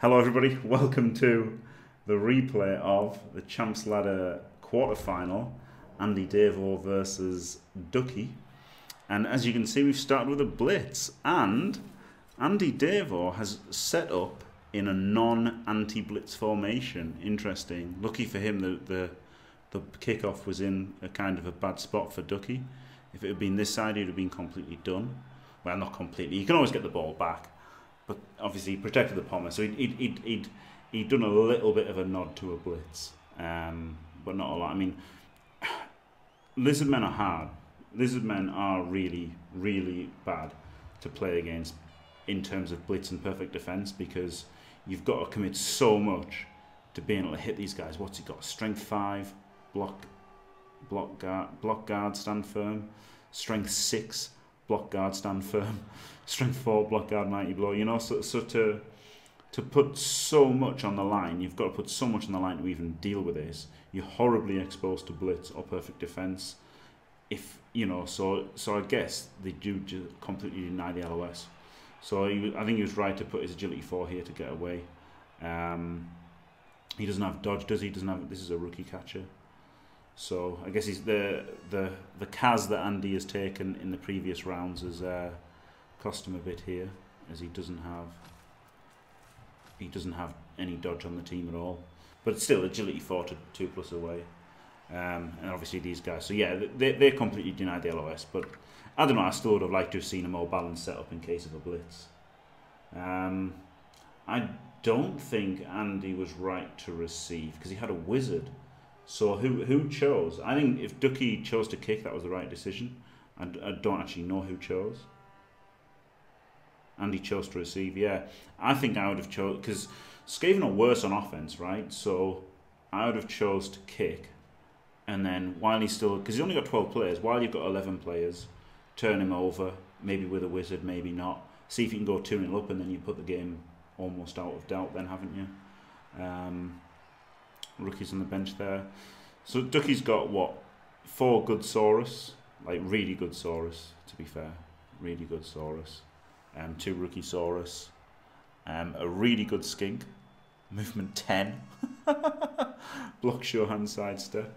Hello everybody, welcome to the replay of the Champs Ladder quarterfinal, AndyDavo versus Ducky. And as you can see, we've started with a blitz, and AndyDavo has set up in a non-anti-blitz formation. Interesting. Lucky for him, the kickoff was in a kind of a bad spot for Ducky. If it had been this side, he would have been completely done. Well, not completely. You can always get the ball back. But obviously he protected the Palmer, so he'd done a little bit of a nod to a blitz, but not a lot. I mean, Lizardmen are hard. Lizardmen are really, really bad to play against in terms of blitz and perfect defence, because you've got to commit so much to being able to hit these guys. What's he got? Strength 5, block guard, stand firm. Strength 6. Block guard, stand firm. Strength 4, block guard, mighty blow. You know, so to put so much on the line, you've got to put so much on the line to even deal with this. You're horribly exposed to blitz or perfect defense. If you know, so I guess they do just completely deny the LOS. So I think he was right to put his agility 4 here to get away. He doesn't have dodge, does he? Doesn't have. This is a rookie catcher. So I guess he's the Kaz that Andy has taken in the previous rounds has cost him a bit here, as he doesn't have any dodge on the team at all. But still, agility 4 to 2+ away, and obviously these guys. So yeah, they completely denied the LOS. But I don't know. I still would have liked to have seen a more balanced setup in case of a blitz. I don't think Andy was right to receive because he had a wizard. So who chose? I think if Ducky chose to kick, that was the right decision. I don't actually know who chose. Andy chose to receive, yeah. I think I would have chose, because Skaven are worse on offense, right? So I would have chose to kick. And then while he's still, because he's only got 12 players, while you've got 11 players, turn him over, maybe with a wizard, maybe not. See if you can go 2-0 up, and then you put the game almost out of doubt then, haven't you? Rookies on the bench there. So Ducky's got, what, 4 good Saurus? Like, really good Saurus, to be fair. Really good Saurus. 2 rookie Saurus. A really good skink. Movement 10. Block, show, hand, sidestep.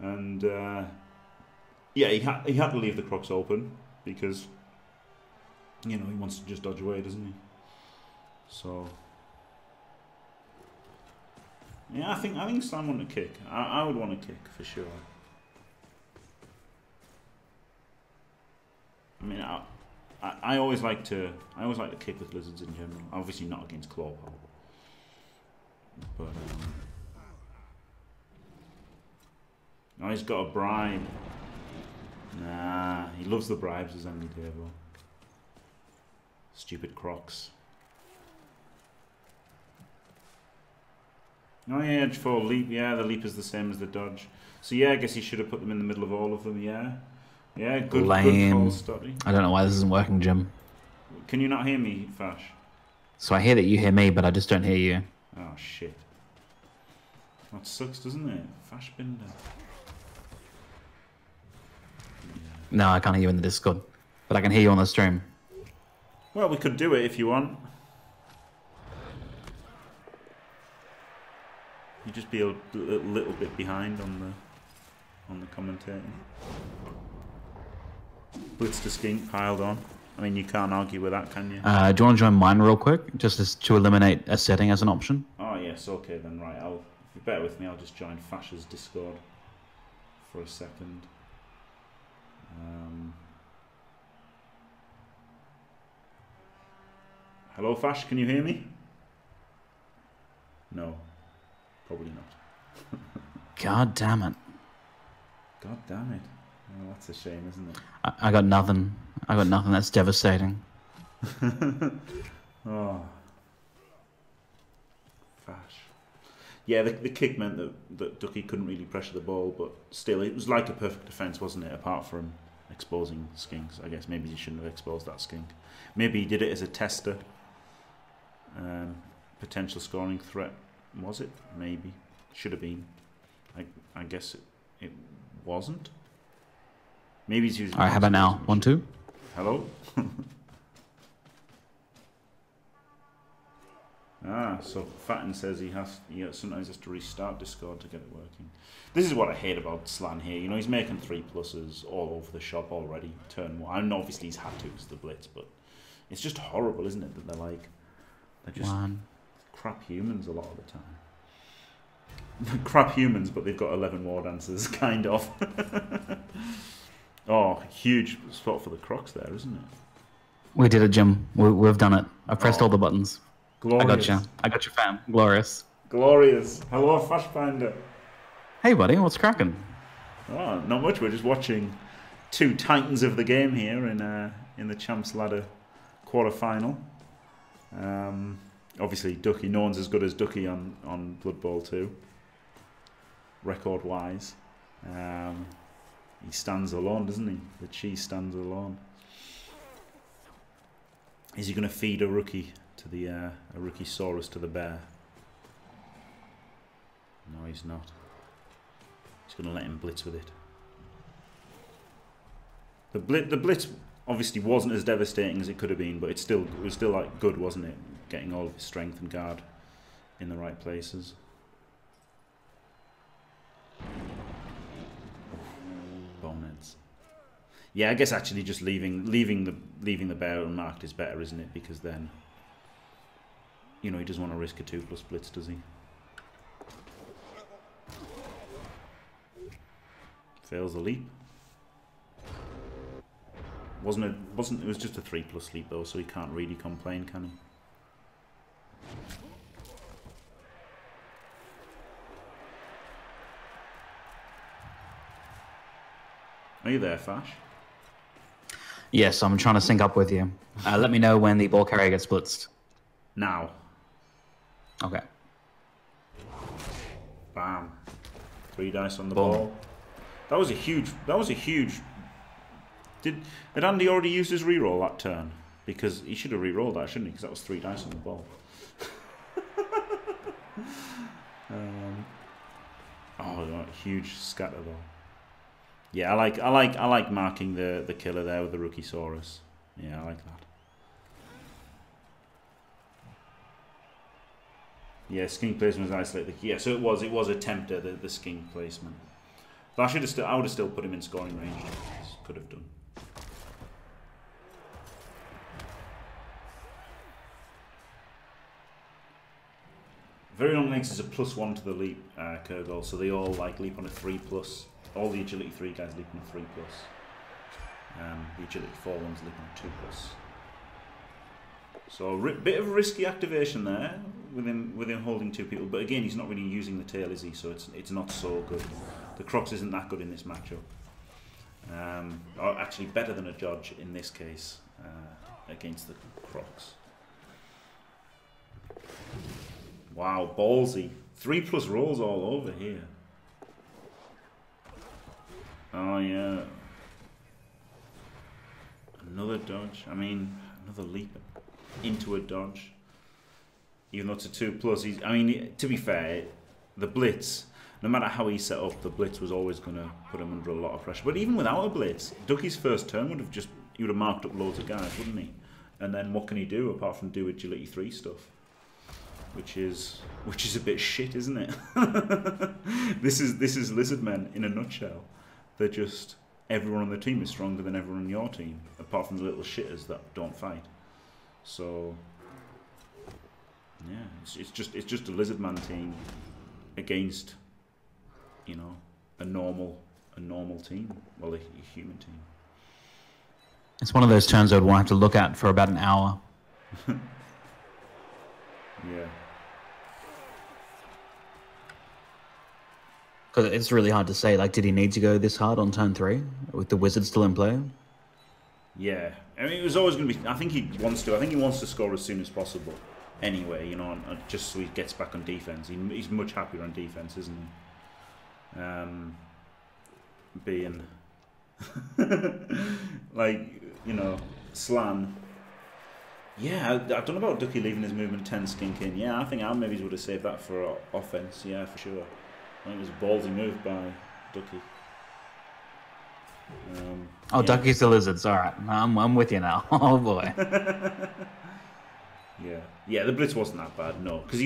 And, yeah, he had to leave the Crocs open because, you know, he wants to just dodge away, doesn't he? So... yeah, I think Slann want to kick. I would want to kick for sure. I mean, I always like to kick with lizards in general. Obviously not against claw, but oh, he's got a bribe. Nah, he loves the bribes, as AndyDavo. Stupid Crocs. Oh yeah, edge 4 leap, yeah, the leap is the same as the dodge. So yeah, I guess he should have put them in the middle of all of them, yeah. Yeah, good, lame. Good call, Stotty. I don't know why this isn't working, Jim. Can you not hear me, Fash? So I hear that you hear me, but I just don't hear you. Oh shit. That sucks, doesn't it? Fashbinder. Yeah. No, I can't hear you in the Discord. But I can hear you on the stream. Well, we could do it if you want. You just be a little bit behind on the commentating. Blitz to skink piled on. I mean, you can't argue with that, can you? Do you want to join mine real quick, just to eliminate a setting as an option? Oh yes, okay then. Right, I'll. If you bear with me, I'll just join Fash's Discord for a second. Hello, Fash. Can you hear me? No. Probably not. God damn it. God damn it. Oh, that's a shame, isn't it? I got nothing. I got nothing. That's devastating. Oh. Fash. Yeah, the kick meant that Ducky couldn't really pressure the ball, but still, it was like a perfect defence, wasn't it? Apart from exposing skinks. I guess maybe he shouldn't have exposed that skink. Maybe he did it as a tester. Potential scoring threat. Was it? Maybe. Should have been. I guess it wasn't. Maybe he's using... alright, how about now? 1, 2? Hello? Ah, so Fatten says he sometimes has to restart Discord to get it working. This is what I hate about Slann here. You know, he's making 3+s all over the shop already. Turn 1. I know obviously he's had to because of the blitz, but it's just horrible, isn't it? That they're just crap humans a lot of the time. They're crap humans, but they've got 11 war dancers, kind of. Oh, huge spot for the Crocs there, isn't it? We did it, Jim. We've done it. I pressed all the buttons. Glorious. I got you, fam. Glorious. Glorious. Hello, Fashbinder. Hey, buddy. What's cracking? Oh, not much. We're just watching two titans of the game here in the Champs Ladder quarterfinal. Obviously, Ducky. No one's as good as Ducky on Blood Bowl 2. Record-wise, he stands alone, doesn't he? The cheese stands alone. Is he going to feed a rookie to the a rookie Saurus to the bear? No, he's not. He's going to let him blitz with it. The blitz obviously wasn't as devastating as it could have been, but it was still like good, wasn't it? Getting all of his strength and guard in the right places. Boneheads. Yeah, I guess actually just leaving the bear unmarked is better, isn't it? Because then, you know, he doesn't want to risk a 2+ blitz, does he? Fails the leap. It was just a 3+ leap though, so he can't really complain, can he? Are you there, Fash? Yes, I'm trying to sync up with you. Let me know when the ball carrier gets blitzed. Now. Okay. Bam. 3 dice on the ball. That was a huge. Had Andy already used his reroll that turn? Because he should have rerolled that, shouldn't he? Because that was 3 dice on the ball. Oh, huge scatter ball. Yeah, I like marking the killer there with the rookie Saurus. Yeah, I like that. Yeah, skink placement is isolated. Yeah, so it was a tempter, the skink placement. But I would have still put him in scoring range. Could have done. Very long legs is a +1 to the leap, Kurgol, so they all like leap on a 3+. All the agility 3 guys leap on a 3+. The agility 4 ones leap on a 2+. So a bit of risky activation there with him holding 2 people, but again he's not really using the tail, is he? So it's not so good. The Crocs isn't that good in this matchup. Or actually better than a Judge in this case against the Crocs. Wow, ballsy. 3+ rolls all over here. Oh, yeah. Another dodge. I mean, another leap into a dodge. Even though it's a 2+, I mean, to be fair, the blitz, no matter how he set up, the blitz was always going to put him under a lot of pressure. But even without a blitz, Ducky's first turn he would have marked up loads of guys, wouldn't he? And then what can he do apart from do agility 3 stuff? Which is a bit shit, isn't it? This is Lizardmen in a nutshell. They're just, everyone on the team is stronger than everyone on your team, apart from the little shitters that don't fight. So yeah, it's just a Lizardman team against, you know, a normal team, well, a human team. It's one of those turns I'd want to look at for about an hour. Yeah. Because it's really hard to say, like, did he need to go this hard on turn 3 with the wizard still in play? Yeah. I mean, it was always going to be... I think he wants to score as soon as possible anyway, you know, and just so he gets back on defense. He's much happier on defense, isn't he? Being... like, you know, Slann... Yeah, I don't know about Ducky leaving his movement 10 skink in. Yeah, I think Al maybe would have saved that for offense. Yeah, for sure. I think it was a ballsy move by Ducky. Ducky's the lizards. All right, I'm with you now. Oh boy. Yeah. Yeah, the blitz wasn't that bad, no. Because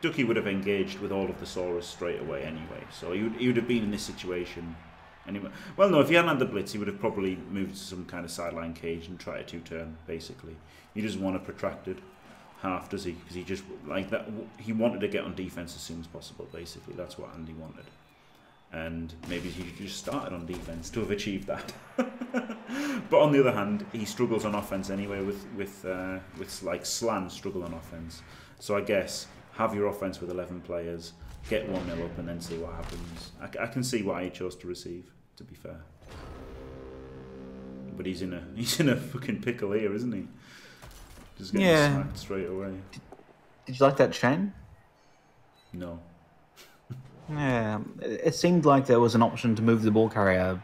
Ducky would have engaged with all of the Saurus straight away anyway. So he would have been in this situation anyway. Well, no, if he hadn't had the blitz, he would have probably moved to some kind of sideline cage and tried a two-turn, basically. He doesn't want a protracted half, does he? Because he just, like that, he wanted to get on defense as soon as possible, basically. That's what Andy wanted. And maybe he just started on defense to have achieved that. But on the other hand, he struggles on offense anyway with like Slann struggle on offense. So I guess have your offense with 11 players, get 1-0 up, and then see what happens. I can see why he chose to receive, to be fair. But he's in a fucking pickle here, isn't he? Just getting smacked straight away. Did you like that chain? No. Yeah, it seemed like there was an option to move the ball carrier,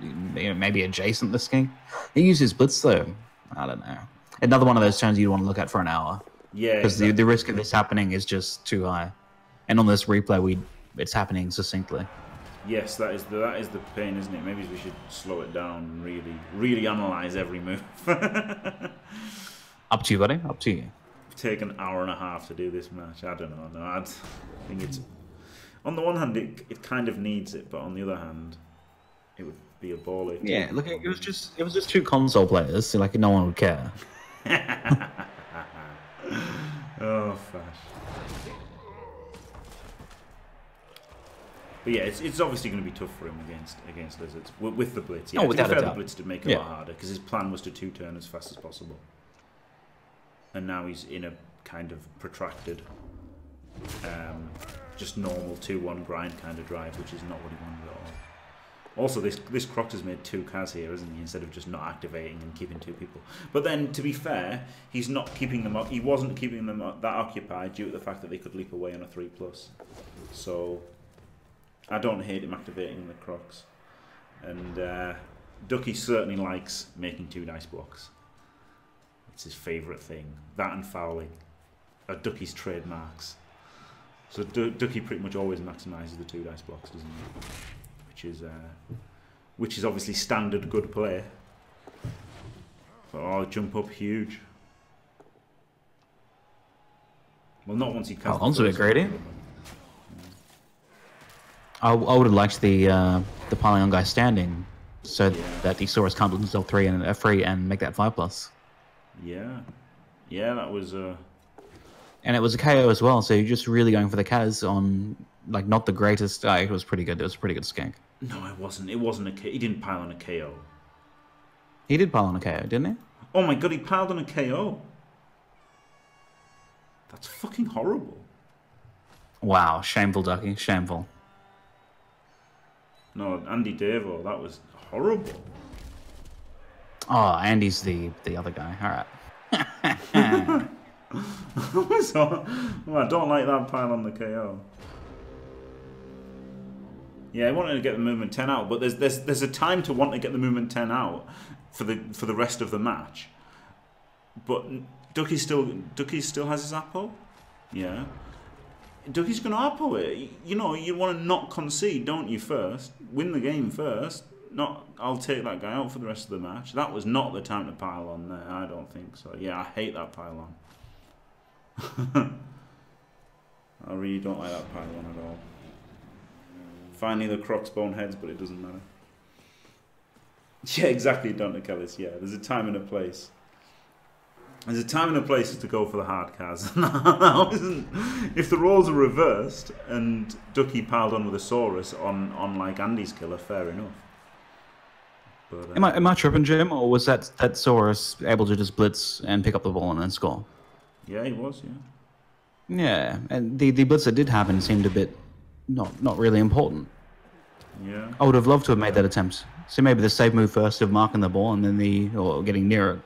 maybe adjacent to skink. He uses blitz though. I don't know. Another one of those turns you'd want to look at for an hour. Yeah, because exactly. the risk of this happening is just too high. And on this replay, it's happening succinctly. Yes, that is the pain, isn't it? Maybe we should slow it down and really analyze every move. Up to you, buddy. Up to you. Take an hour and a half to do this match. I don't know. No, I think it's. On the one hand, it kind of needs it, but on the other hand, it would be a ball. Yeah, look, it was just two console players, so like no one would care. Oh, Fash. But yeah, it's obviously going to be tough for him against Lizards with the blitz. Yeah, oh, without a doubt. The blitz did make it a lot harder because his plan was to two turn as fast as possible, and now he's in a kind of protracted. Just normal 2-1 grind kind of drive, which is not what he wanted at all. Also, this Crocs has made two Kaz here, isn't he? Instead of just not activating and keeping two people. But then, to be fair, he's not keeping them up. He wasn't keeping them that occupied due to the fact that they could leap away on a 3+. So, I don't hate him activating the Crocs. And Ducky certainly likes making two nice blocks. It's his favourite thing. That and fouling are Ducky's trademarks. So Ducky pretty much always maximises the two dice blocks, doesn't he? Which is obviously standard good play. But, oh, jump up huge. Well, not once he casts. Oh, on's a bit greedy. I would have liked the Pylon guy standing, so that the Saurus can't put himself free and make that 5+. Yeah, that was. And it was a KO as well, so you're just really going for the Kaz on, like, not the greatest. It was pretty good. It was a pretty good skink. No, it wasn't. It wasn't a KO. He didn't pile on a KO. He did pile on a KO, didn't he? Oh, my God, he piled on a KO. That's fucking horrible. Wow, shameful, Ducky. Shameful. No, AndyDavo, that was horrible. Oh, Andy's the other guy. All right. So, well, I don't like that pile on the KO. Yeah, I wanted to get the movement 10 out, but there's a time to want to get the movement 10 out for the rest of the match. But Ducky still has his apple. Yeah, Ducky's gonna apple it. You know, you want to not concede, don't you? First, win the game first. Not, I'll take that guy out for the rest of the match. That was not the time to pile on there. I don't think so. Yeah, I hate that pile on. I really don't like that pile on at all. Finally the Crocs boneheads, but it doesn't matter. Yeah, exactly, Dante Kellis, yeah. There's a time and a place. There's a time and a place to go for the hard Kaz. If the roles are reversed and Ducky piled on with a Saurus on like Andy's killer, fair enough. But, am I tripping, Jim, or was that Saurus able to just blitz and pick up the ball and then score? Yeah, he was, yeah. Yeah, and the blitz that did happen seemed a bit not really important. Yeah. I would have loved to have made that attempt. So maybe the safe move first of marking the ball and then or getting near it,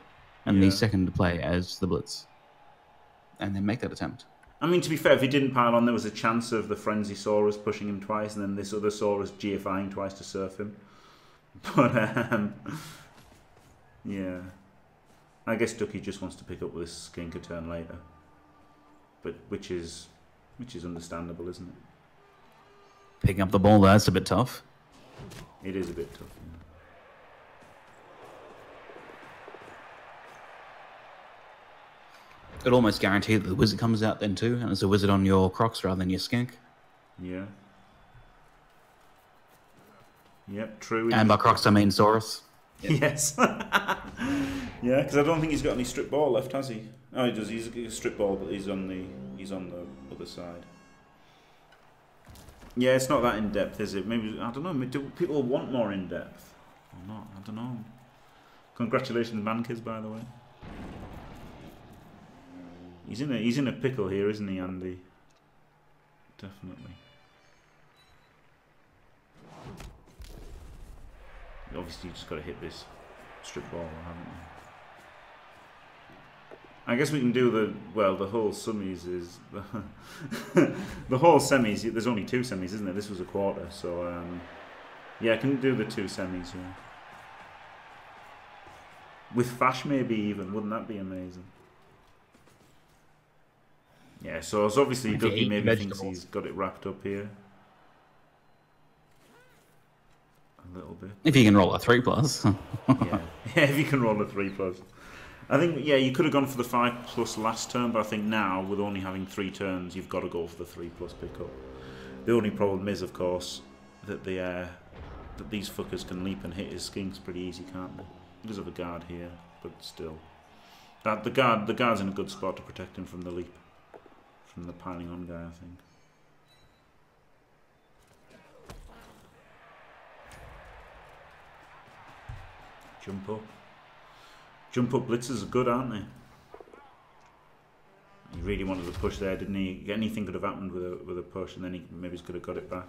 and the second to play as the blitz. And then make that attempt. I mean, to be fair, if he didn't pile on, there was a chance of the Frenzy Saurus pushing him twice and then this other Saurus GFIing twice to surf him. But, yeah. I guess Ducky just wants to pick up with this skink a turn later, but which is understandable, isn't it? Picking up the ball, that's a bit tough. It is a bit tough. Yeah. it almost guaranteed that the wizard comes out then too, and it's a wizard on your Crocs rather than your skink. Yeah. Yep, true. And by Crocs I mean Saurus. Yep. Yes. Yeah, because I don't think he's got any strip ball left, has he? Oh, he does. He's a strip ball, but he's on the other side. Yeah, it's not that in depth, is it? Maybe, I don't know. Do people want more in depth or not? I don't know. Congratulations, Mankiz, by the way. He's in a pickle here, isn't he, Andy? Definitely. Obviously, you've just got to hit this strip ball, haven't you? I guess we can do the, well, the whole semis is... the whole semis, there's only two semis, isn't there? This was a quarter, so... yeah, I can do the two semis, yeah. With Fash maybe even, wouldn't that be amazing? Yeah, so it's obviously Ducky maybe vegetables. Thinks he's got it wrapped up here. A little bit. If you can roll a 3+. Yeah. Yeah, if you can roll a 3+. I think, yeah, you could have gone for the 5+ last turn, but I think now, with only having 3 turns, you've got to go for the 3+ pickup. The only problem is, of course, that the that these fuckers can leap and hit his skinks pretty easy, can't they? He does have a guard here, but still. That the guard's in a good spot to protect him from the leap. From the piling on guy, I think. Jump up. Jump up blitzers are good, aren't they? He really wanted to push there, didn't he? Anything could have happened with a push, and then he maybe could have got it back.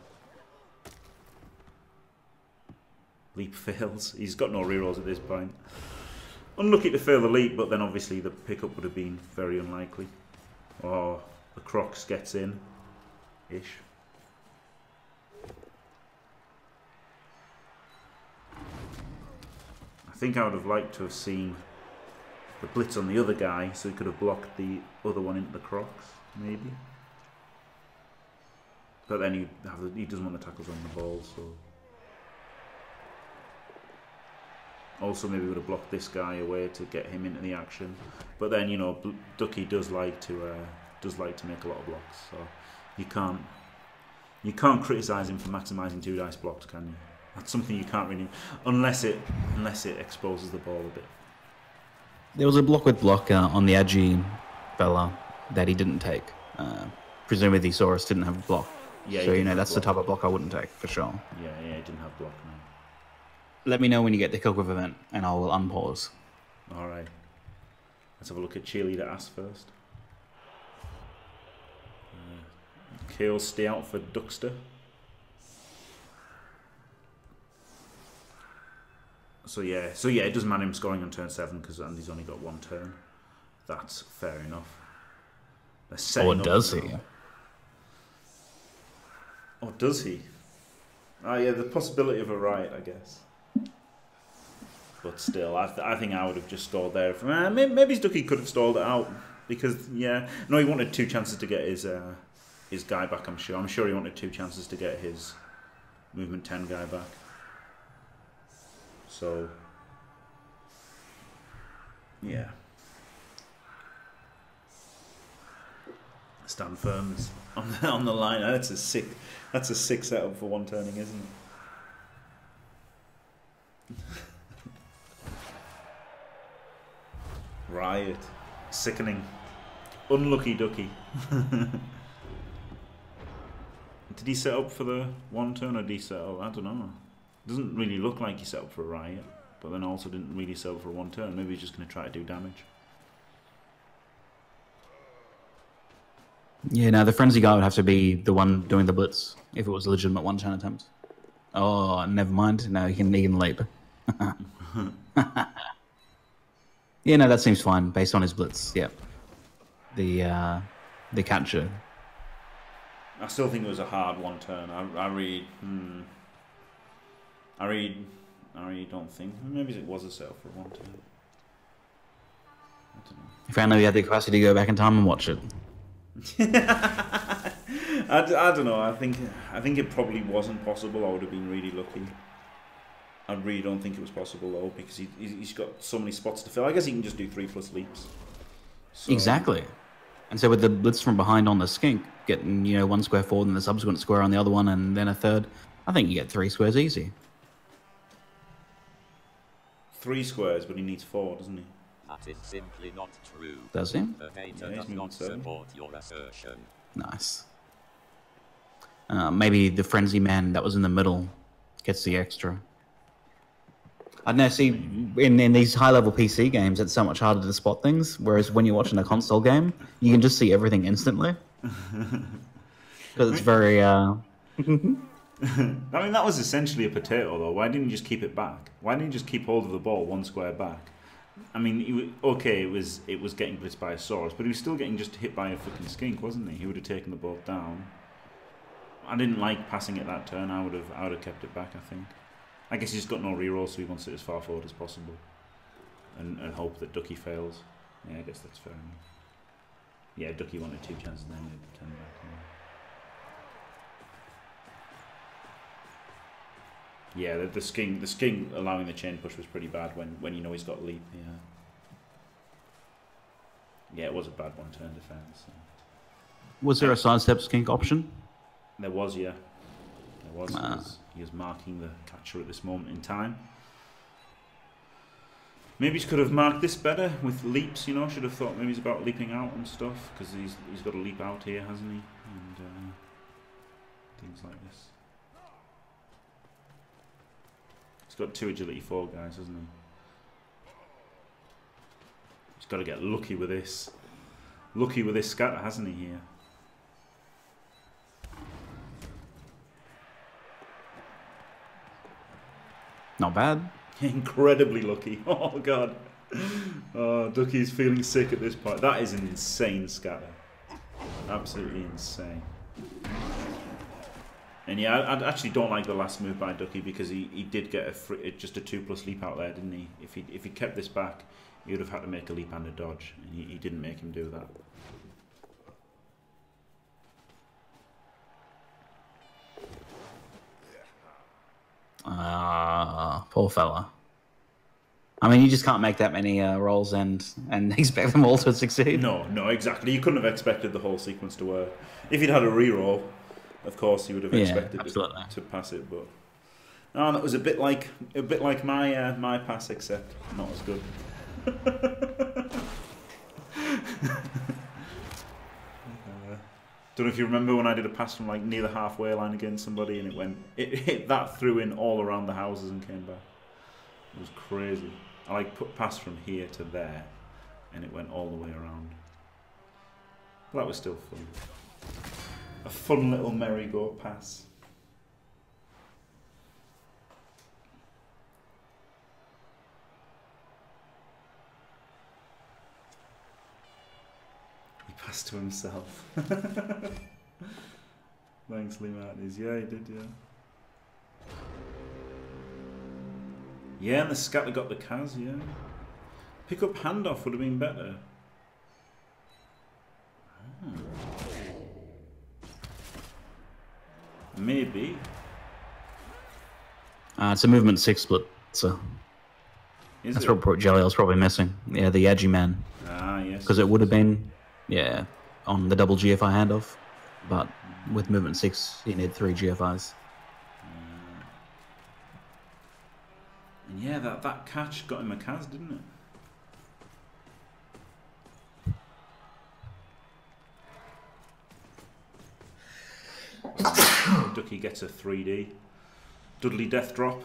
Leap fails. He's got no rerolls at this point. Unlucky to fail the leap, but then obviously the pickup would have been very unlikely. Oh, the Crocs gets in. Ish. I think I would have liked to have seen the blitz on the other guy, so he could have blocked the other one into the Crocs, maybe. But then he doesn't want the tackles on the ball, so... Also, maybe would have blocked this guy away to get him into the action. But then, you know, Ducky does like to make a lot of blocks, so you can't criticise him for maximising 2 dice blocks, can you? That's something you can't really, unless it exposes the ball a bit. There was a block with block on the Adji fella that he didn't take. Presumably Saurus didn't have a block. Yeah, so, you know, that's block. The type of block I wouldn't take, for sure. Yeah, he didn't have block, no. Let me know when you get the cook-off event, and I will unpause. All right. Let's have a look at cheerleader ass first. Kale, stay out for Duckster. So yeah, it doesn't matter him scoring on turn 7 because Andy's only got 1 turn. That's fair enough. Or does he? Or does he? Oh yeah, the possibility of a riot, I guess. But still, I think I would have just stalled there. Maybe his Ducky could have stalled it out because yeah, no, he wanted 2 chances to get his guy back. I'm sure he wanted 2 chances to get his movement 10 guy back. So, yeah. Stand firm on the line. That's a sick setup for one turning, isn't it? Riot. Sickening. Unlucky Ducky. Did he set up for the one turn or did he set up? I don't know. Doesn't really look like he set up for a riot, but then also didn't really set up for 1 turn. Maybe he's just going to try to do damage. Yeah, no, the frenzy guy would have to be the one doing the blitz if it was a legitimate 1 turn attempt. Oh, never mind. No, he can leap. Yeah, no, that seems fine based on his blitz. Yeah, the catcher. I still think it was a hard 1 turn. I really don't think. Maybe it was a setup for 1 turn. I don't know. If I know you had the capacity to go back in time and watch it. I don't know. I think it probably wasn't possible. I would have been really lucky. I really don't think it was possible though because he's got so many spots to fill. I guess he can just do 3+ leaps. So. Exactly. And so with the blitz from behind on the skink, getting, you know, one square forward and the subsequent square on the other one and then a third, I think you get three squares easy. Three squares, but he needs four, doesn't he? That is simply not true. Does he? The data does not support your assertion. Nice. Maybe the frenzy man that was in the middle gets the extra. I don't know, see, in these high-level PC games, it's so much harder to spot things, whereas when you're watching a console game, you can just see everything instantly. Because it's very... I mean, that was essentially a potato, though. Why didn't you just keep it back? Why didn't you just keep hold of the ball one square back? I mean, okay, it was getting blitzed by a Saurus, but he was still getting just hit by a fucking skink, wasn't he? He would have taken the ball down. I didn't like passing it that turn. I would have kept it back, I think. I guess he's just got no reroll, so he wants it as far forward as possible, and hope that Ducky fails. Yeah, I guess that's fair enough. Yeah, Ducky wanted two chances, then he'd turn back. Yeah, the skink allowing the chain push was pretty bad when you know he's got leap. Yeah, yeah, it was a bad one turn defense. So. Was there a sidestep skink option? There was, yeah. There was. He was marking the catcher at this moment in time. Maybe he could have marked this better with leaps. You know, should have thought maybe he's about leaping out and stuff because he's got to leap out here, hasn't he? And things like this. He's got two agility four guys, hasn't he? He's got to get lucky with this. Lucky with this scatter, hasn't he, here? Not bad. Incredibly lucky. Oh, God. Oh, Ducky's feeling sick at this point. That is an insane scatter. Absolutely insane. And yeah, I actually don't like the last move by Ducky because he did get a free, just a 2+ leap out there, didn't he? If he kept this back, he would have had to make a leap and a dodge, and he didn't make him do that. Ah, poor fella. I mean, you just can't make that many rolls and expect them all to succeed. No, exactly. You couldn't have expected the whole sequence to work. If he'd had a reroll. Of course, you would have expected to pass it, but no, that was a bit like my my pass, except not as good. Don't know if you remember when I did a pass from like near the halfway line against somebody, and it hit that through in all around the houses and came back. It was crazy. I like put pass from here to there, and it went all the way around. But that was still fun. A fun little merry-go pass. He passed to himself. Thanks, Lee Martins. Yeah, he did, yeah. Yeah, and the scatter got the Kaz, yeah. Pick up handoff would have been better. Ah. Maybe. It's a movement 6 split, so that's what Jelliel's probably missing. Yeah, the Yagi man. Ah, yes. Because it would have been, yeah, on the double GFI handoff, but with movement 6, he needed 3 GFIs. And yeah, that catch got him a Kaz, didn't it? Ducky gets a 3D. Dudley death drop.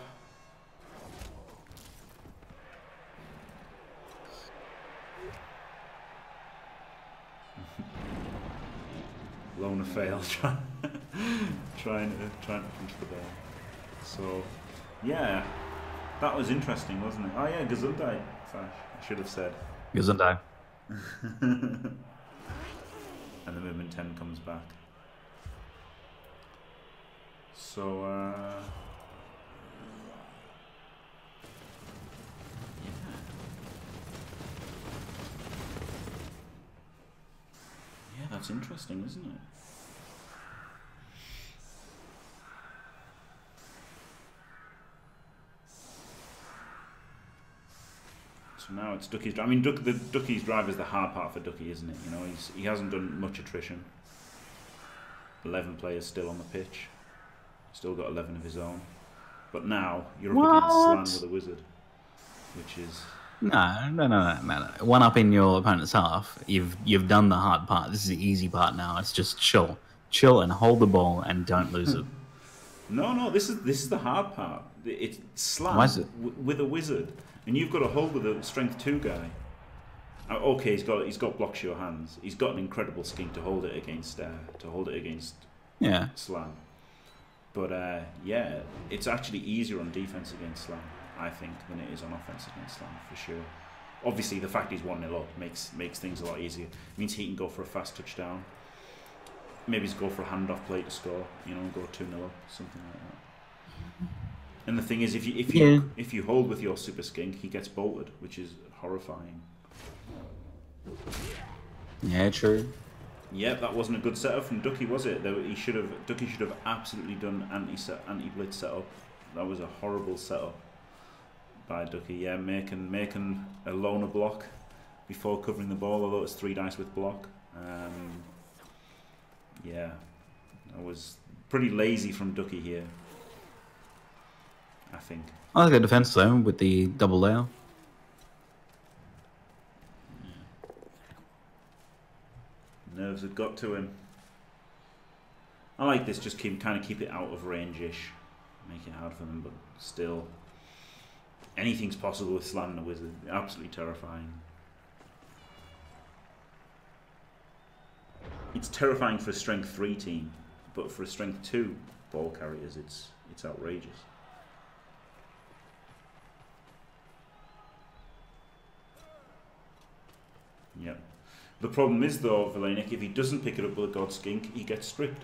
Lona fail trying to punch the ball. So yeah. That was interesting, wasn't it? Oh yeah, Gesundheit, I should have said. Gesundheit. And the movement 10 comes back. So, yeah. Yeah, that's interesting, isn't it? So now it's Ducky's drive. I mean, the Ducky's drive is the hard part for Ducky, isn't it? You know, he hasn't done much attrition. 11 players still on the pitch. Still got 11 of his own. But now you're up against Slann with a wizard, which is no. One up in your opponent's half. You've done the hard part. This is the easy part now. It's just chill, chill, and hold the ball and don't lose it. No. This is the hard part. It's Slann with a wizard, and you've got a hold with a strength 2 guy. Okay, he's got block sure hands. He's got an incredible skink to hold it against Slann. But yeah, it's actually easier on defense against Slann, I think, than it is on offense against Slann, for sure. Obviously, the fact he's 1-0 up makes things a lot easier. It means he can go for a fast touchdown. Maybe he's go for a handoff play to score, you know, go 2-0 up, something like that. And the thing is, if you hold with your super skink, he gets bolted, which is horrifying. Yeah, true. Yep, that wasn't a good setup from Ducky, was it? Ducky should have absolutely done anti-blitz setup. That was a horrible setup by Ducky. Yeah, making a Lona block before covering the ball, although it's 3 dice with block. Yeah, that was pretty lazy from Ducky here, I think. I like the defense though with the double layer. Nerves have got to him. I like this, just kind of keep it out of range-ish. Make it hard for them, but still. Anything's possible with Slann the wizard. Absolutely terrifying. It's terrifying for a strength 3 team, but for a strength 2 ball carriers, it's outrageous. Yep. The problem is, though, Velenik, if he doesn't pick it up with a God Skink, he gets stripped.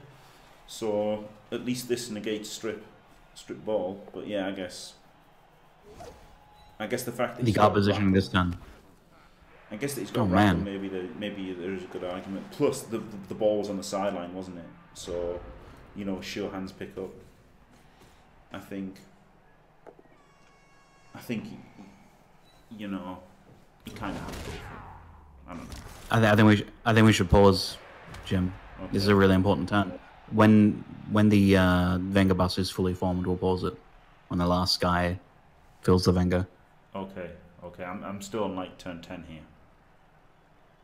So, at least this negates strip ball. But yeah, I guess the fact that he's got positioning this done. I guess that he's got rattle, maybe there is a good argument. Plus, the ball was on the sideline, wasn't it? So, you know, sure hands pick up. I think, you know, he kind of had to go for it. I don't know. I think we should pause, Jim. Okay. This is a really important turn. When the Venga bus is fully formed, we'll pause it. When the last guy fills the Venga. Okay. I'm still on like turn 10 here.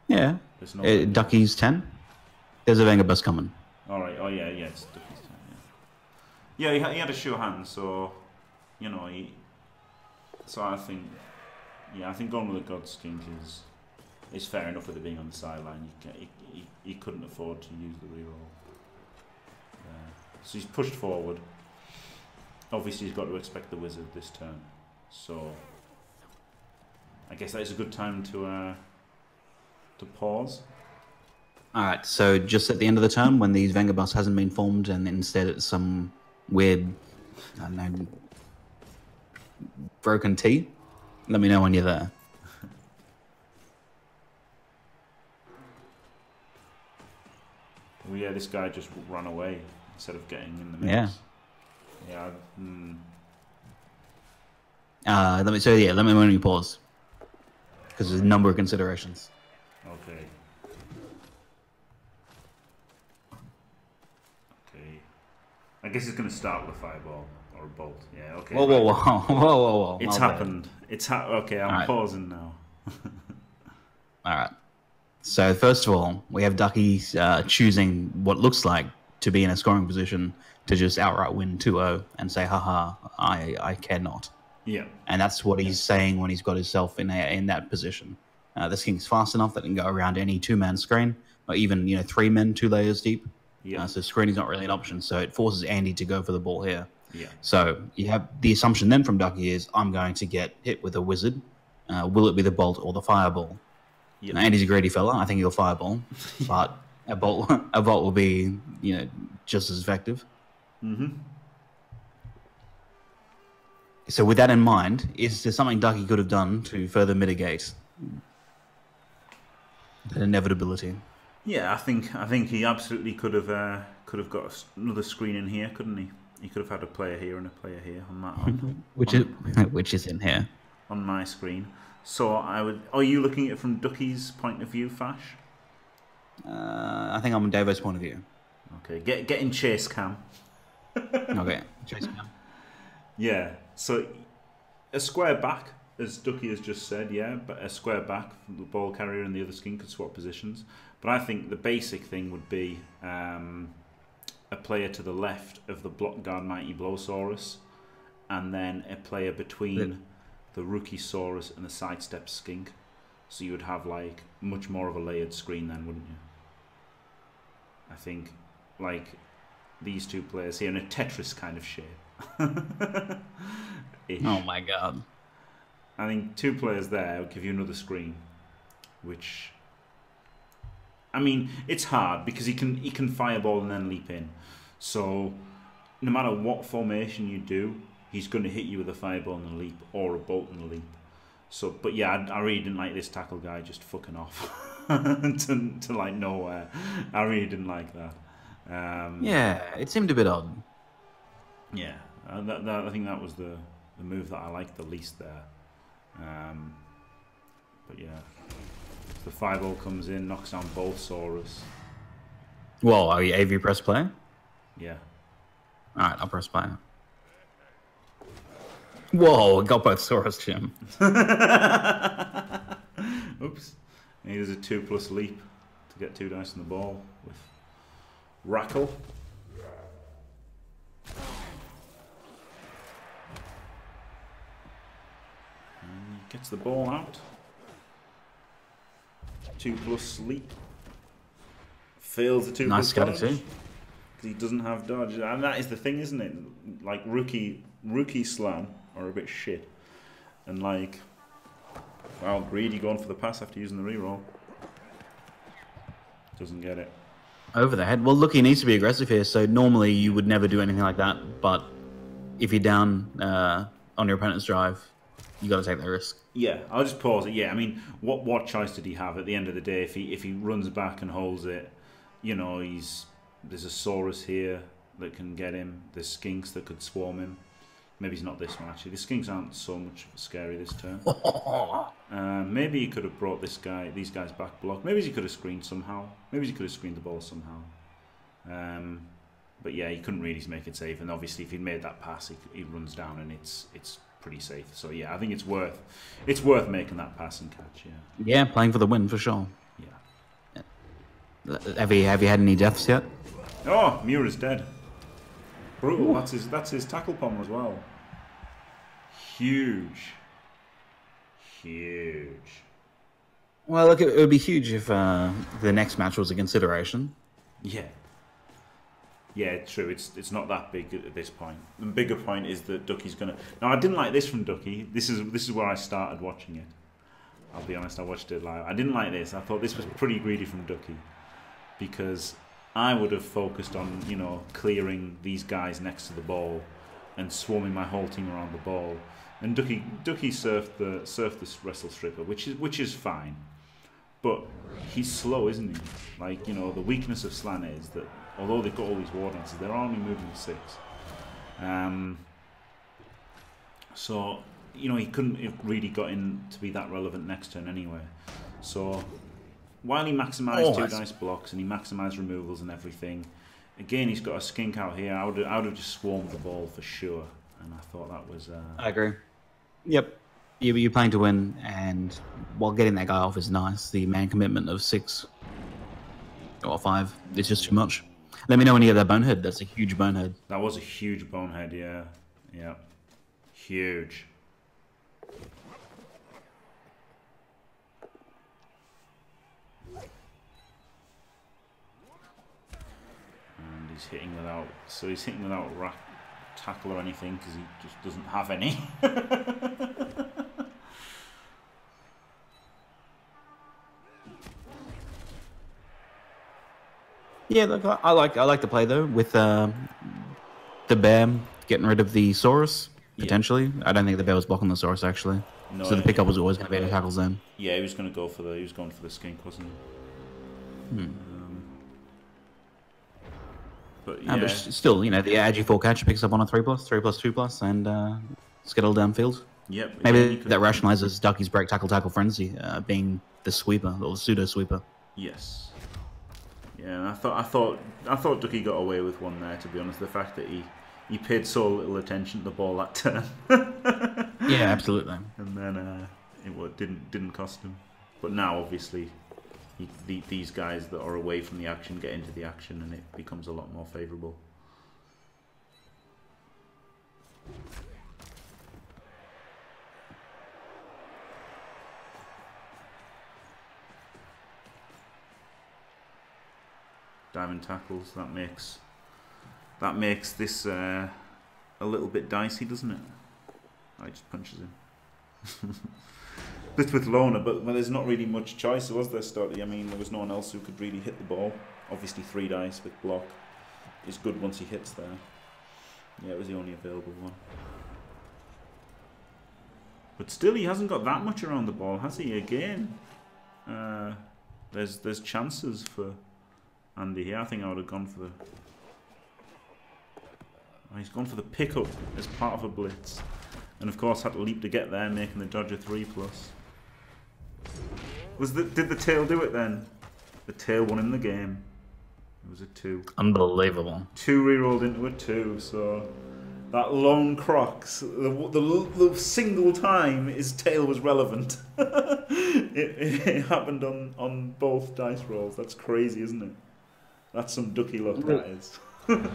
Yeah. There's no Ducky's 10. There's a Venga bus coming. All right. Oh yeah. It's Ducky's 10. Yeah. He had a sure hand, so you know he. So I think going with the God Skink is. It's fair enough with it being on the sideline. He couldn't afford to use the reroll. So he's pushed forward. Obviously, he's got to expect the wizard this turn. So I guess that is a good time to pause. All right. So just at the end of the turn, when the Vengabus hasn't been formed, and instead it's some weird, I don't know, broken T. Let me know when you're there. Well, yeah, this guy just ran away instead of getting in the mix. Yeah. Let me only pause because there's a number of considerations. Okay. I guess it's going to start with a fireball or a bolt. Yeah. Okay. Whoa! It's happened. Okay. I'm pausing now. All right. So first of all, we have Ducky choosing what looks like to be in a scoring position to just outright win 2-0 and say, haha, I cannot. Yeah. And that's what he's saying when he's got himself in that position. The Skink's fast enough that it can go around any 2-man screen or even, you know, 3 men 2 layers deep. Yeah. So screening's not really an option, so it forces Andy to go for the ball here. Yeah. So you have the assumption then from Ducky is, I'm going to get hit with a wizard. Will it be the bolt or the fireball? Yep. And he's a greedy fella. I think he'll fireball, but a bolt will be, you know, just as effective. Mm-hmm. So with that in mind, is there something Ducky could have done to further mitigate that inevitability? Yeah, I think he absolutely could have got another screen in here, couldn't he? He could have had a player here and a player here on that, which is in here on my screen. So I would. Are you looking at it from Ducky's point of view, Fash? I think I'm on Davo's point of view. Okay, get in chase cam. Okay, chase cam. Yeah. So a square back, as Ducky has just said. Yeah, but a square back, the ball carrier and the other skin could swap positions. But I think the basic thing would be a player to the left of the block guard Mighty Blow Saurus, and then a player between the Rookie Saurus and the sidestep Skink. So you would have like much more of a layered screen then, wouldn't you? I think like these two players here in a Tetris kind of shape. Oh my god. I think two players there will give you another screen, which I mean, it's hard because he can fireball and then leap in. So no matter what formation you do, he's going to hit you with a fireball and a leap, or a bolt and a leap. So, but yeah, I really didn't like this tackle guy just fucking off to like nowhere. I really didn't like that. Yeah, it seemed a bit odd. Yeah, I think that was the move that I liked the least there. But yeah, the fireball comes in, knocks down both Saurus. Well, are you AV press play? Yeah. All right, I'll press play. Whoa, I got both Saurus, Jim. Oops. He does a 2+ leap to get 2 dice on the ball with Rackle. And he gets the ball out. 2+ leap. Fails the 2+ dodge. Nice guarantee. He doesn't have dodge. And that is the thing, isn't it? Like, rookie Slann are a bit shit, and like, wow, Greedy going for the pass after using the reroll. Doesn't get it. Over the head. Well, look, he needs to be aggressive here, so normally you would never do anything like that, but if you're down on your opponent's drive, you got to take the risk. Yeah, I'll just pause it. Yeah, I mean, what choice did he have at the end of the day? If he runs back and holds it, you know, there's a Saurus here that can get him. There's Skinks that could swarm him. Maybe it's not this one, actually. The Skinks aren't so much scary this turn. Maybe he could have brought these guys back block. Maybe he could have screened somehow. Maybe he could have screened the ball somehow. But yeah, he couldn't really make it safe. And obviously, if he made that pass, he runs down, and it's pretty safe. So yeah, I think it's worth making that pass and catch. Yeah. Yeah, playing for the win for sure. Yeah. Have you had any deaths yet? Oh, Mura's dead. Brutal. Ooh. That's his tackle bomb as well. Huge. Well, look, it would be huge if the next match was a consideration. Yeah. Yeah, true. It's not that big at this point. The bigger point is that Ducky's gonna. Now, I didn't like this from Ducky. This is where I started watching it. I'll be honest. I watched it live. I didn't like this. I thought this was pretty greedy from Ducky, because I would have focused on, you know, clearing these guys next to the ball and swarming my whole team around the ball. And Ducky surfed the wrestle stripper, which is fine. But he's slow, isn't he? Like, you know, the weakness of Slann is that although they've got all these war dances, they're only moving 6. So, you know, he couldn't have really got in to be that relevant next turn anyway. So while he maximised 2 dice blocks and he maximised removals and everything, again, he's got a skink out here. I would have just swarmed the ball for sure, and I thought that was... I agree. Yep. You're playing to win, and while getting that guy off is nice, the man commitment of 6 or 5 is just too much. Let me know when you get that bonehead. That's a huge bonehead. That was a huge bonehead, yeah. Yeah. Huge. He's hitting without, so he's hitting without rack, tackle or anything because he just doesn't have any. Yeah, look, I like the play though with the bear getting rid of the Saurus potentially. Yeah. I don't think the bear was blocking the Saurus actually, no, so the pickup was always going to be a tackle zone. Yeah, he was going for the skink, wasn't he? But, yeah. But still, you know, the AG4 catcher picks up on a 3+, 3+, 2+, and skittle downfield. Yep. Maybe that rationalizes Ducky's break tackle frenzy being the sweeper or pseudo sweeper. Yes. Yeah, I thought Ducky got away with one there. To be honest, the fact that he paid so little attention to the ball that turn. Yeah, absolutely. And then it didn't cost him. But now, obviously, these guys that are away from the action get into the action, and it becomes a lot more favourable. Diamond tackles. That makes this a little bit dicey, doesn't it? Oh, he just punches him. Bit with Lona, but well, there's not really much choice, was there, Stotty? I mean, there was no one else who could really hit the ball. Obviously, 3 dice with block is good once he hits there. Yeah, it was the only available one. But still, he hasn't got that much around the ball, has he? Again, there's chances for Andy here. I think I would have gone for the... Oh, he's gone for the pickup as part of a blitz. And of course had to leap to get there, making the dodge a 3+. Did the tail do it then? The tail won in the game. It was a 2. Unbelievable. 2 rerolled into a 2, so... That lone Crocs, the single time his tail was relevant. it happened on both dice rolls. That's crazy, isn't it? That's some Ducky luck, that is.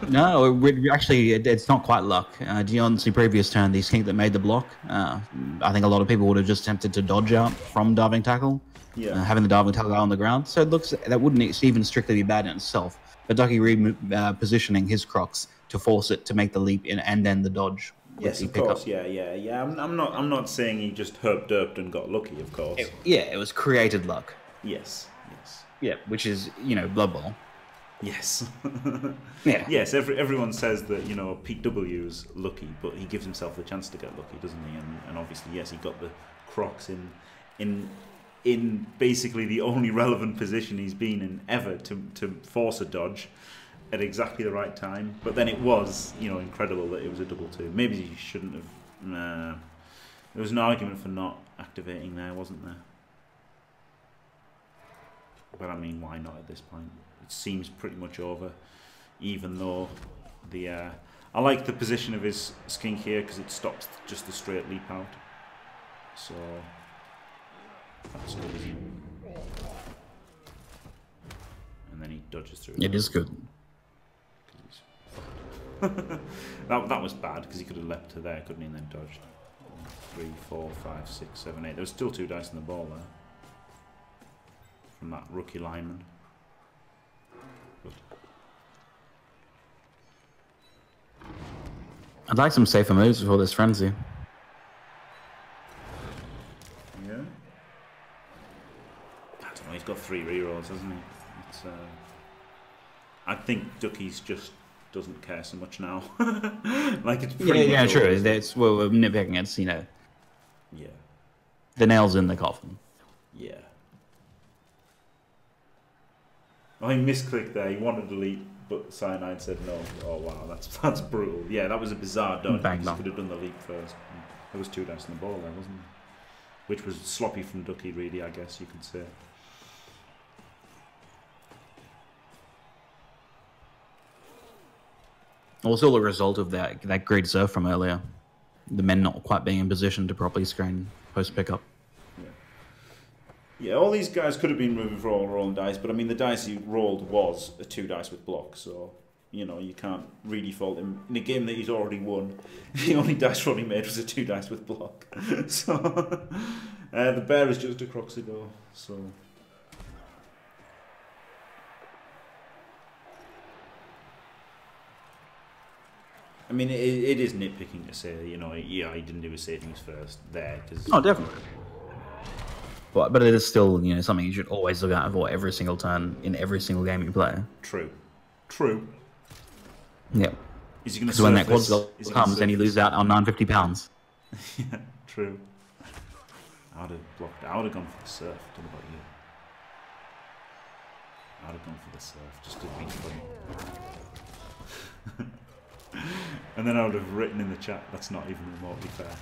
No, actually, it's not quite luck. Dion's previous turn, the skink that made the block, I think a lot of people would have just attempted to dodge out from diving tackle, yeah. Having the diving tackle on the ground. So it looks that wouldn't even strictly be bad in itself. But Ducky repositioning his Crocs to force it to make the leap in, and then the dodge. Yes, of course. Up. Yeah. I'm not saying he just herp-derped and got lucky. Of course. It was created luck. Yes. Yeah, which is Blood Bowl. Yes. Yeah. Yes, everyone says that, Pete W's lucky, but he gives himself the chance to get lucky, doesn't he? And obviously, yes, he got the Crocs in basically the only relevant position he's been in ever to force a dodge at exactly the right time. But then it was, incredible that it was a double 2. Maybe he shouldn't have... There was an argument for not activating there, wasn't there? But I mean, why not at this point? It seems pretty much over, even though the... I like the position of his skink here because it stops just the straight leap out. So that's good. And then he dodges through. It is good. that was bad because he could have leapt to there, couldn't he, and then dodged. 3, 4, 5, 6, 7, 8. There was still 2 dice in the ball there from that rookie lineman. I'd like some safer moves before this frenzy. Yeah. I don't know, he's got 3 rerolls, hasn't he? It's, I think Ducky's just doesn't care so much now. Like it's pretty much true. It's well, we're nitpicking. It's Yeah. The nail's in the coffin. Yeah. I misclicked there. He wanted to leap, but Cyanide said no. Oh wow, that's brutal. Yeah, that was a bizarre dodge. He could have done the leap first. There was 2 dice in the ball there, wasn't there? Which was sloppy from Ducky, really. I guess you could say. Also, a result of that great serve from earlier, the men not quite being in position to properly screen post pickup. Yeah, all these guys could have been moving for all rolling dice, but I mean the dice he rolled was a 2 dice with block, so you can't really fault him in a game that he's already won. The only dice roll he made was a 2 dice with block, so the bear is just a Croxidor. So I mean it is nitpicking to say he didn't do his savings first there because definitely. But it is still, something you should always look out for every single turn in every single game you play. True. Yeah. Because when that quad comes, then you lose out on 950 pounds. Yeah, true. I would have blocked. I would have gone for the surf. Don't know about you. I would have gone for the surf just to be funny. And then I would have written in the chat, that's not even remotely fair.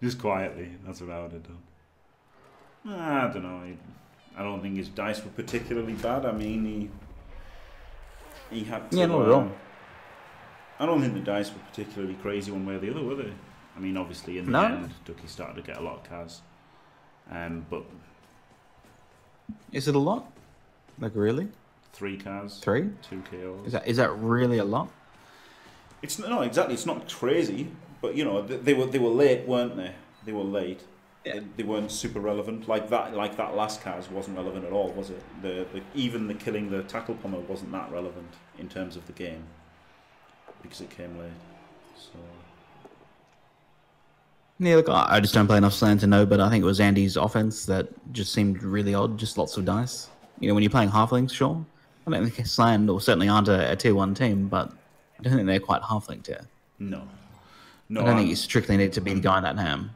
Just quietly, that's what I would have done. I don't know, I don't think his dice were particularly bad. I mean, he had to... Yeah, not at all. I don't think the dice were particularly crazy one way or the other, were they? I mean, obviously, in the end, Ducky started to get a lot of cards. But... Is it a lot? Like, really? 3 cards. 3? 2 KOs. Is that really a lot? It's no, exactly. It's not crazy, but you know they were late, weren't they? They were late. Yeah. They weren't super relevant. Like that last Kaz wasn't relevant at all, was it? Even the killing the tackle pommer wasn't that relevant in terms of the game because it came late. So. Yeah, look, I just don't play enough Slann to know, but I think it was Andy's offense that just seemed really odd. Just lots of dice. You know, when you're playing halflings, sure. I don't think Slann or certainly aren't a tier 1 team, but I don't think they're quite half-linked here. No. No. I don't think you strictly need to be the guy in that ham.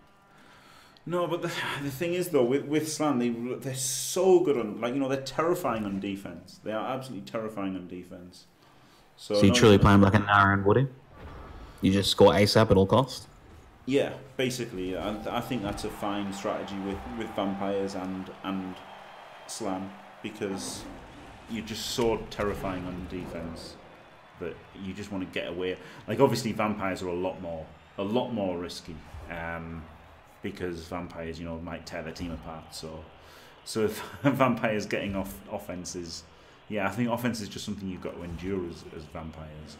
No, but the thing is, though, with Slann, they're so good on... Like, you know, they're terrifying on defense. They are absolutely terrifying on defense. So you truly play them like an Nara and Woody? You just score ASAP at all costs? Yeah, basically. I think that's a fine strategy with vampires and Slann, because you're just so terrifying on defense. That you just want to get away. Like, obviously, vampires are a lot more risky, because vampires, you know, might tear their team apart. So if vampires getting off offenses, yeah, I think offense is just something you've got to endure as vampires,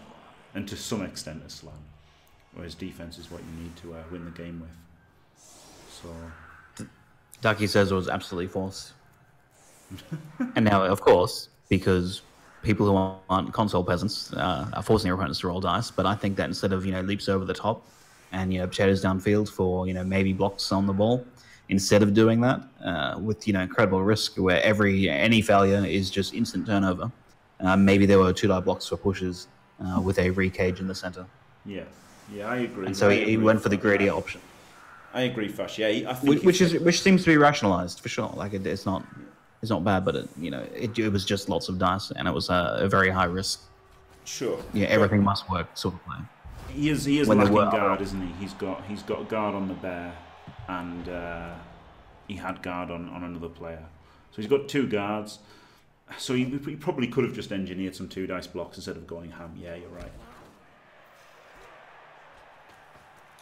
and to some extent as Slann, whereas defense is what you need to win the game with. So, Ducky says it was absolutely forced, and now of course because. People who aren't console peasants are forcing their opponents to roll dice, but I think that instead of, you know, leaps over the top and, you know, potatoes downfield for, you know, maybe blocks on the ball, instead of doing that with, you know, incredible risk where any failure is just instant turnover, maybe there were 2-die blocks for pushes with a re-cage in the centre. Yeah, yeah, I agree. And so he went for the greedier option. I agree, Fash. Yeah, I think which seems to be rationalised for sure. Like it's not. It's not bad, but it was just lots of dice, and it was a very high risk. Sure. Yeah, everything must work sort of play. He is lacking guard, isn't he? He's got guard on the bear, and he had guard on another player. So he's got 2 guards. So he probably could have just engineered some 2-dice blocks instead of going ham. Yeah, you're right.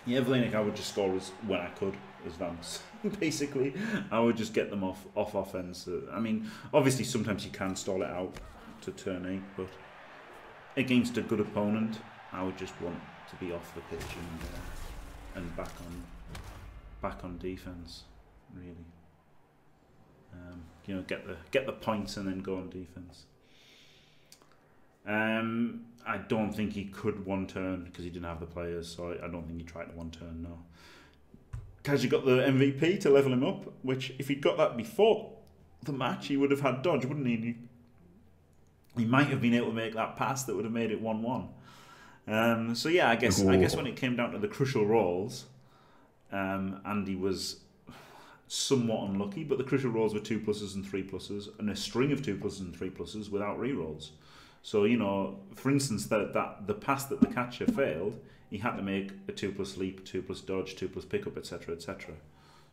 Yeah, Vlenik, I would just score when I could. As vamps, basically, I would just get them off offense. I mean, obviously, sometimes you can stall it out to turn 8, but against a good opponent, I would just want to be off the pitch and back on defense, really. You know, get the points and then go on defense. I don't think he could 1-turn because he didn't have the players, so I don't think he tried to 1-turn. No. Kaz, you got the MVP to level him up, which if he'd got that before the match, he would have had dodge, wouldn't he? He might have been able to make that pass that would have made it 1-1. So yeah, I guess when it came down to the crucial rolls, Andy was somewhat unlucky, but the crucial rolls were 2 pluses and 3 pluses, and a string of 2 pluses and 3 pluses without re-rolls. So, you know, for instance, the pass that the catcher failed, he had to make a 2+ leap, 2+ dodge, 2+ pickup, etc., etc.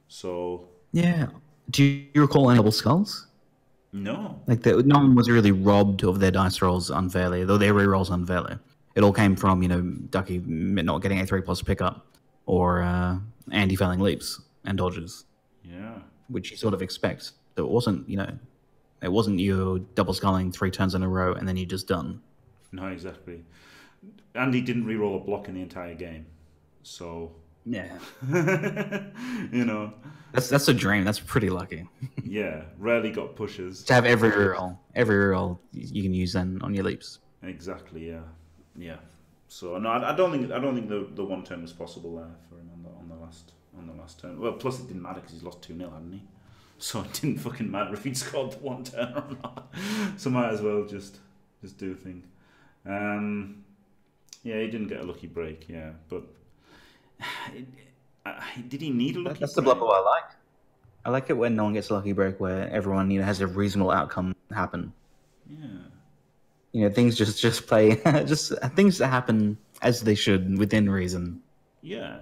So yeah, do you recall any double skulls? No, like no one was really robbed of their dice rolls unfairly, though their re-rolls unfairly. It all came from, you know, Ducky not getting a 3+ pickup or Andy failing leaps and dodges. Yeah, which you sort of expect. It wasn't, you know, it wasn't you double sculling 3 turns in a row and then you're just done. No, exactly. Andy didn't re-roll a block in the entire game, so yeah, you know, that's a dream. That's pretty lucky. Yeah, rarely got pushes. To have every re-roll you can use then on your leaps. Exactly. Yeah, yeah. So no, I don't think the 1-turn was possible there for him on the last turn. Well, plus it didn't matter because he's lost 2-0, hadn't he? So it didn't fucking matter if he'd scored the 1-turn or not. So might as well just do a thing. Yeah, he didn't get a lucky break, yeah, but did he need a lucky break? That's the Blood Bowl I like. I like it when no one gets a lucky break, where everyone, you know, has a reasonable outcome happen. Yeah. you know, things just play, just things that happen as they should within reason. Yeah,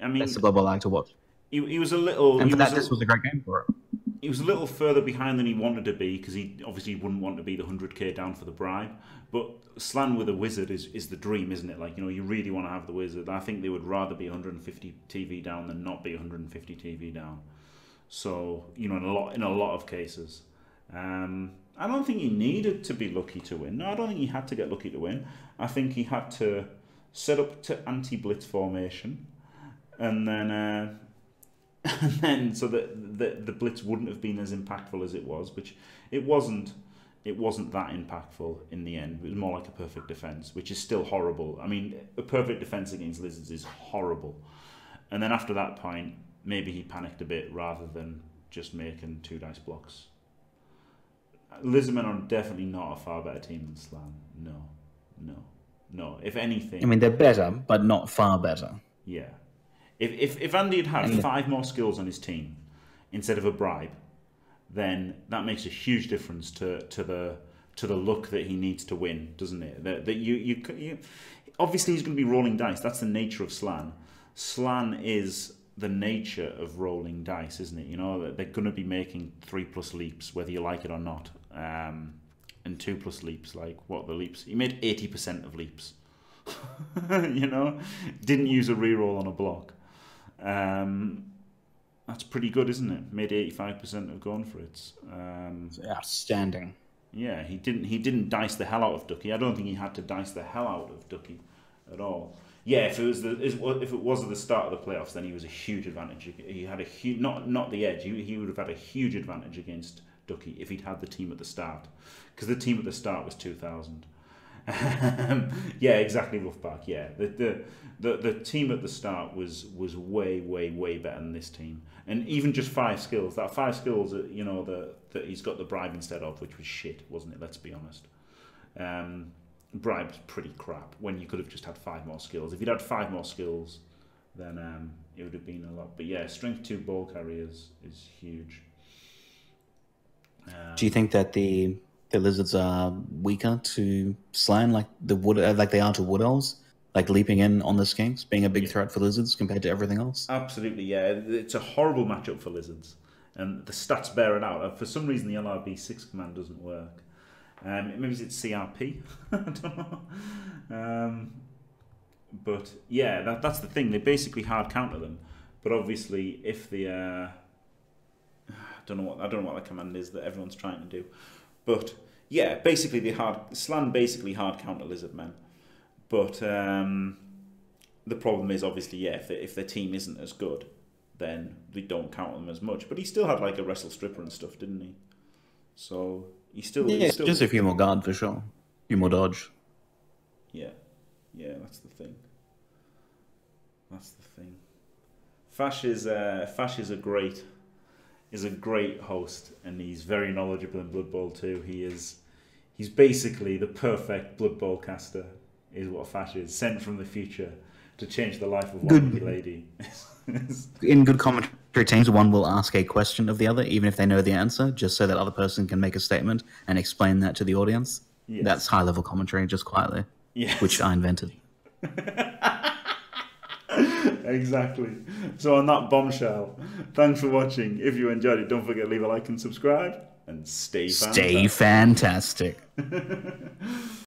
I mean, that's the Blood Bowl I like to watch. He was a little, and for that, this was a great game for it. He was a little further behind than he wanted to be because he obviously wouldn't want to be the 100k down for the bribe. But Slann with a wizard is the dream, isn't it? Like, you know, you really want to have the wizard. I think they would rather be 150 TV down than not be 150 TV down. So, you know, in a lot of cases, I don't think he needed to be lucky to win. No, I don't think he had to get lucky to win. I think he had to set up to anti-blitz formation, and then. And then, so that the blitz wouldn't have been as impactful as it was, which it wasn't. It wasn't that impactful in the end. It was more like a perfect defense, which is still horrible. I mean, a perfect defense against lizards is horrible. And then after that point, maybe he panicked a bit rather than just making two dice blocks. Lizardmen are definitely not a far better team than Slann. No, no, no. If anything, I mean, they're better, but not far better. Yeah. If Andy had had 5 more skills on his team instead of a bribe, then that makes a huge difference to the luck that he needs to win, doesn't it? That you obviously he's going to be rolling dice. That's the nature of Slann. Slann is the nature of rolling dice, isn't it? You know, they're going to be making 3+ leaps whether you like it or not, and 2+ leaps. Like what the leaps? He made 80% of leaps. You know, didn't use a reroll on a block. That's pretty good, isn't it? Made 85% of going for it. Outstanding. Yeah, he didn't dice the hell out of Ducky. I don't think he had to dice the hell out of Ducky at all. Yeah, if it was at the start of the playoffs, then he was a huge advantage. He had a huge, not the edge. He would have had a huge advantage against Ducky if he'd had the team at the start, because the team at the start was 2,000. Yeah, exactly, Roughback. Yeah, the team at the start was way better than this team, and even just 5 skills. That 5 skills, you know, that he's got the bribe instead of, which was shit, wasn't it? Let's be honest. Bribe's pretty crap when you could have just had 5 more skills. If you'd had 5 more skills, then it would have been a lot. But yeah, strength 2 ball carriers is huge. Do you think that the lizards are weaker to Slann, like they are to wood elves, like leaping in on the skinks, being a big threat for lizards compared to everything else? Absolutely, yeah. It's a horrible matchup for lizards, and the stats bear it out. For some reason, the LRB6 command doesn't work. Maybe it's CRP. I don't know. But yeah, that's the thing. They basically hard counter them, but obviously, if the I don't know what the command is that everyone's trying to do. But yeah, basically Slann basically hard counter Lizardmen. But the problem is obviously, yeah, if their team isn't as good, then they don't count them as much. But he still had like a wrestle stripper and stuff, didn't he? So he still just a few more guard for sure, a few more dodge. Yeah, yeah, that's the thing. That's the thing. Fash is a great. Is a great host, and he's very knowledgeable in Blood Bowl 2. He's basically the perfect Blood Bowl caster, is what Fash is, sent from the future to change the life of one lady. In good commentary teams, one will ask a question of the other, even if they know the answer, just so that other person can make a statement and explain that to the audience. Yes. That's high-level commentary, just quietly, yes. Which I invented. Exactly. So on that bombshell, thanks for watching. If you enjoyed it, don't forget to leave a like and subscribe, and stay fantastic.